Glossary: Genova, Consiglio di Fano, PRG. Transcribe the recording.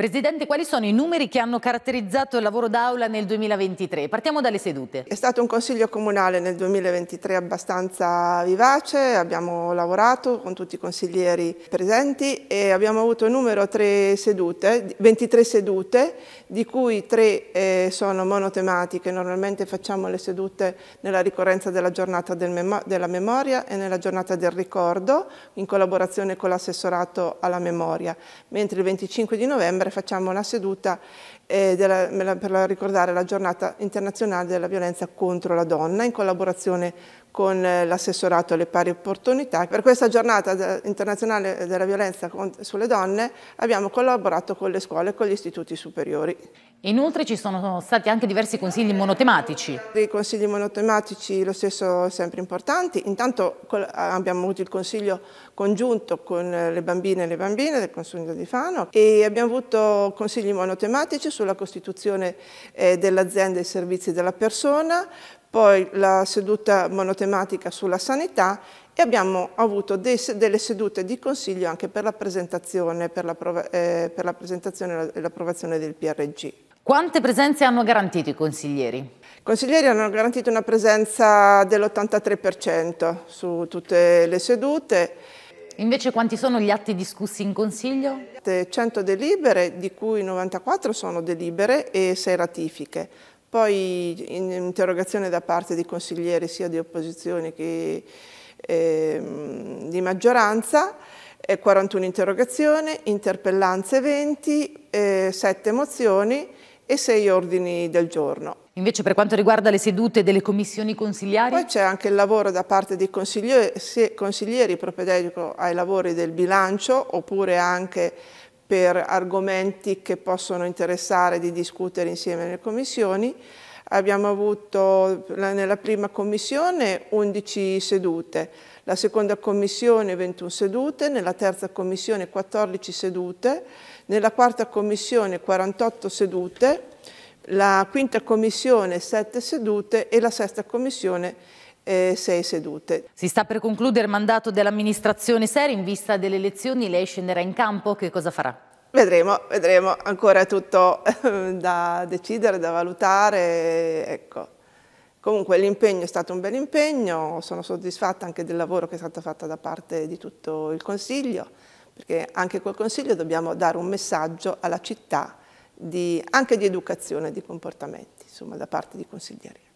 Presidente, quali sono i numeri che hanno caratterizzato il lavoro d'Aula nel 2023? Partiamo dalle sedute. È stato un Consiglio Comunale nel 2023 abbastanza vivace, abbiamo lavorato con tutti i consiglieri presenti e abbiamo avuto in numero 23 sedute, di cui 3 sono monotematiche. Normalmente facciamo le sedute nella ricorrenza della giornata della memoria e nella giornata del ricordo, in collaborazione con l'assessorato alla memoria, mentre il 25 di novembre facciamo una seduta per ricordare la giornata internazionale della violenza contro la donna in collaborazione con l'assessorato alle pari opportunità. Per questa giornata internazionale della violenza sulle donne abbiamo collaborato con le scuole e con gli istituti superiori. Inoltre ci sono stati anche diversi consigli monotematici. I consigli monotematici lo stesso sempre importanti. Intanto abbiamo avuto il consiglio congiunto con le bambine e le bambine del Consiglio di Fano e abbiamo avuto consigli monotematici sulla costituzione dell'azienda e i servizi della persona, poi la seduta monotematica sulla sanità e abbiamo avuto delle sedute di consiglio anche per la presentazione e l'approvazione del PRG. Quante presenze hanno garantito i consiglieri? I consiglieri hanno garantito una presenza dell'83% su tutte le sedute. Invece quanti sono gli atti discussi in Consiglio? 100 delibere, di cui 94 sono delibere e 6 ratifiche. Poi interrogazione da parte di consiglieri sia di opposizione che di maggioranza, 41 interrogazioni, interpellanze 20, 7 mozioni e 6 ordini del giorno. Invece per quanto riguarda le sedute delle commissioni consigliari? Poi c'è anche il lavoro da parte dei consiglieri propedeutico ai lavori del bilancio oppure anche per argomenti che possono interessare di discutere insieme nelle commissioni. Abbiamo avuto nella prima commissione 11 sedute, la seconda commissione 21 sedute, nella terza commissione 14 sedute, nella quarta commissione 48 sedute, la quinta commissione 7 sedute e la sesta commissione 6 sedute. Si sta per concludere il mandato dell'amministrazione Seri. In vista delle elezioni lei scenderà in campo, che cosa farà? Vedremo, ancora è tutto da decidere, da valutare, ecco. Comunque l'impegno è stato un bel impegno, sono soddisfatta anche del lavoro che è stato fatto da parte di tutto il Consiglio, perché anche col Consiglio dobbiamo dare un messaggio alla città anche di educazione, di comportamenti, insomma, da parte di consiglieri.